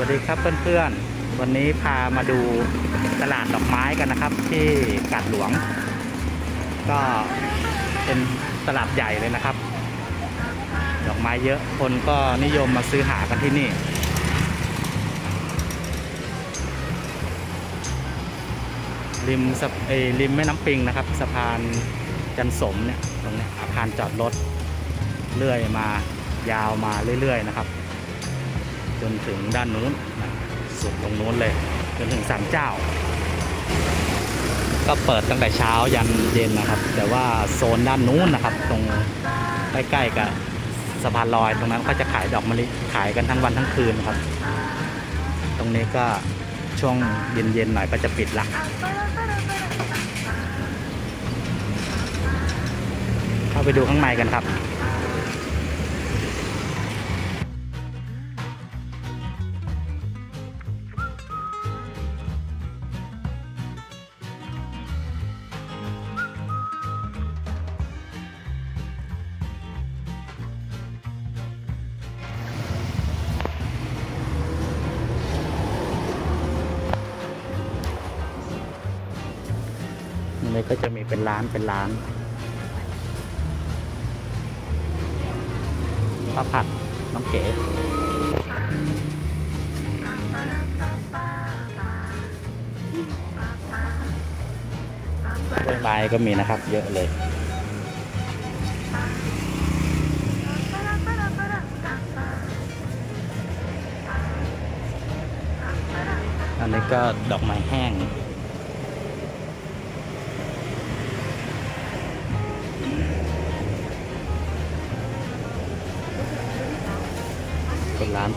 วัสดีครับเพื่อนๆวันนี้พามาดูตลาดดอกไม้กันนะครับที่กาดหลวงก็เป็นตลาดใหญ่เลยนะครับดอกไม้เยอะคนก็นิยมมาซื้อหากันที่นี่ริมแม่น้ำปิงนะครับสะพานจันสมเนี่ยตรงนี้อาคารจอดรถเรื่อยมายาวมาเรื่อยๆนะครับจนถึงด้านนู้นสุดตรงนู้นเลยจนถึงศาลเจ้าก็เปิดตั้งแต่เช้ายันเย็นนะครับแต่ว่าโซนด้านนู้นนะครับตรงใกล้ๆกับสะพานลอยตรงนั้นก็จะขายดอกมะลิขายกันทั้งวันทั้งคืนครับตรงนี้ก็ช่วงเย็นๆหน่อยก็จะปิดละเข้าไปดูข้างในกันครับนี่ก็จะมีเป็นร้านข้าวผัดน้องเก๋ต้นไม้ก็มีนะครับเยอะเลยอันนี้ก็ดอกไม้แห้ง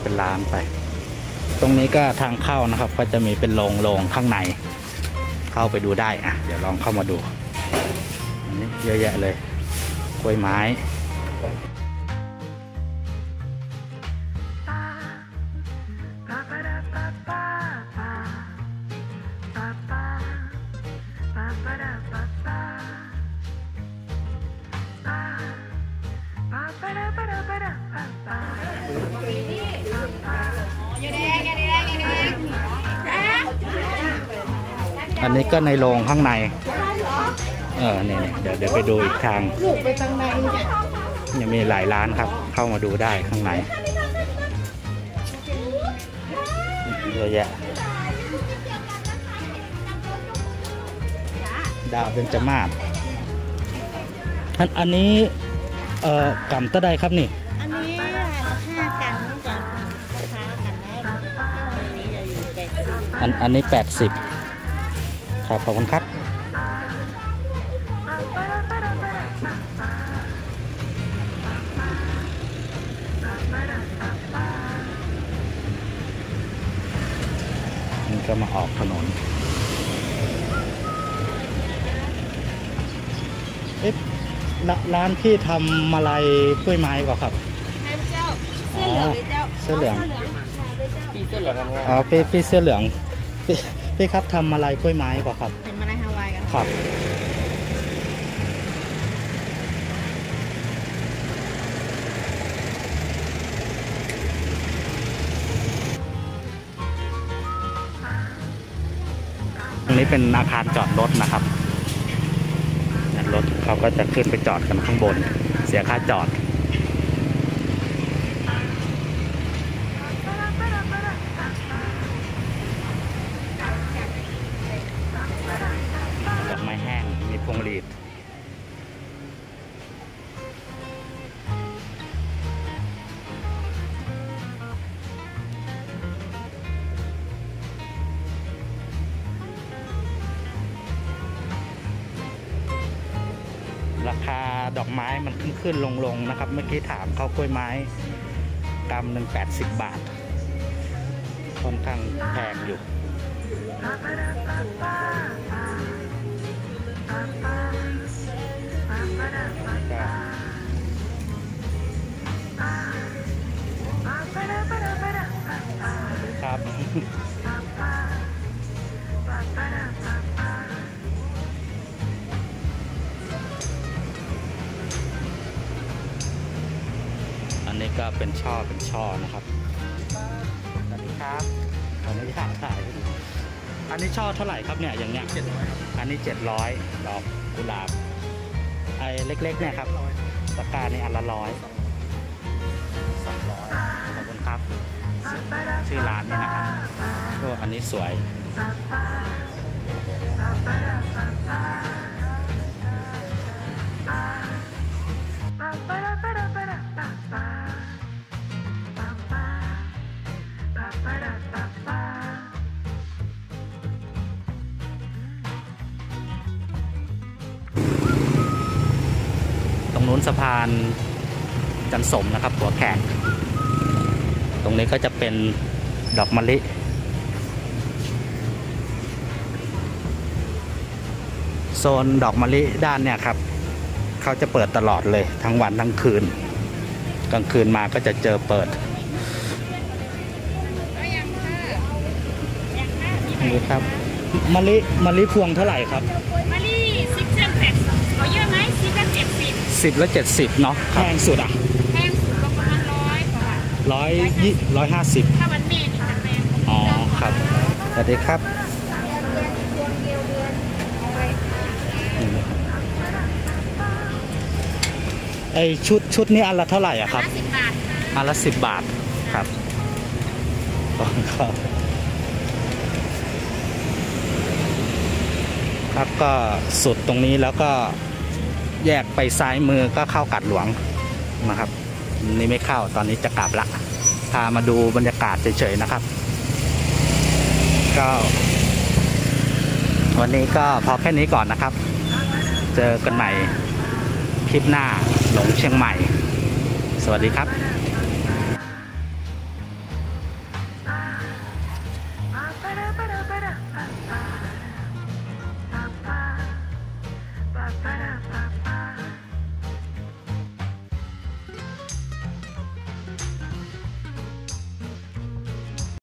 เป็นร้านไปตรงนี้ก็ทางเข้านะครับก็จะมีเป็นโรงข้างในเข้าไปดูได้อ่ะเดี๋ยวลองเข้ามาดูอันนี้เยอะแยะเลยกล้วยไม้อันนี้ก็ในโรงข้างในเนี่ยเดี๋ยวไปดูอีกทางยังมีหลายร้านครับเข้ามาดูได้ข้างในเยอะแยะดาวเบญจมาศอันนี้กำตะไดครับนี่อันนี้5กำอันนี้80ขอบคุณครับนี่ก็มาออกถนนเอ๊ะร้านที่ทำมาลัยกล้วยไม้ก่อนครับเสื้อเหลืองพี่เสื้อเหลืองอ๋อพี่เสื้อเหลืองพี่ครับทำมาลัยกล้วยไม้ป่ะครับเป็นมาลัยฮาวายกันครับตรงนี้เป็นอาคารจอดรถนะครับรถเขาก็จะขึ้นไปจอดกันข้างบนเสียค่าจอดราคาดอกไม้มันขึ้นลงนะครับเมื่อกี้ถามเขากล้วยไม้กำหนึ่ง80 บาทค่อนข้างแพงอยู่ครับอันนี้ก็เป็นช่อนะครับ ครับขออนุญาตถ่ายอันนี้ช่อเท่าไหร่ครับเนี่ยอย่างเงี้ย700ครับอันนี้700ดอกกุหลาบไอ้เล็กๆเนี่ยครับตะกร้านี่อันละ100 200ขอบคุณครับชื่อร้านนี่นะครับก็อันนี้สวยตรงนู้นสะพานจันสมนะครับหัวแขกตรงนี้ก็จะเป็นดอกมะลิโซนดอกมะลิด้านเนี่ยครับเขาจะเปิดตลอดเลยทั้งวันทั้งคืนกลางคืนมาก็จะเจอเปิดนี่ครับมะลิพวงเท่าไหร่ครับมะลิ10 เซน 80เขาเยอะไหม10 ละ 70เนาะแพงสุดอ่ะแพงสุดประมาณ100 กว่า 150ถ้ามันเมนอีกจะแพงอ๋อครับสวัสดีครับไอชุดนี้อันละเท่าไหร่อ่ะครับ10 บาทอันละ10 บาทครับครับก็สุดตรงนี้แล้วก็แยกไปซ้ายมือก็เข้ากาดหลวงนะครับนี่ไม่เข้าตอนนี้จะกลับละพามาดูบรรยากาศเฉยๆนะครับก็วันนี้ก็พอแค่นี้ก่อนนะครับเจอกันใหม่คลิปหน้าหลงเชียงใหม่สวัสดีครับ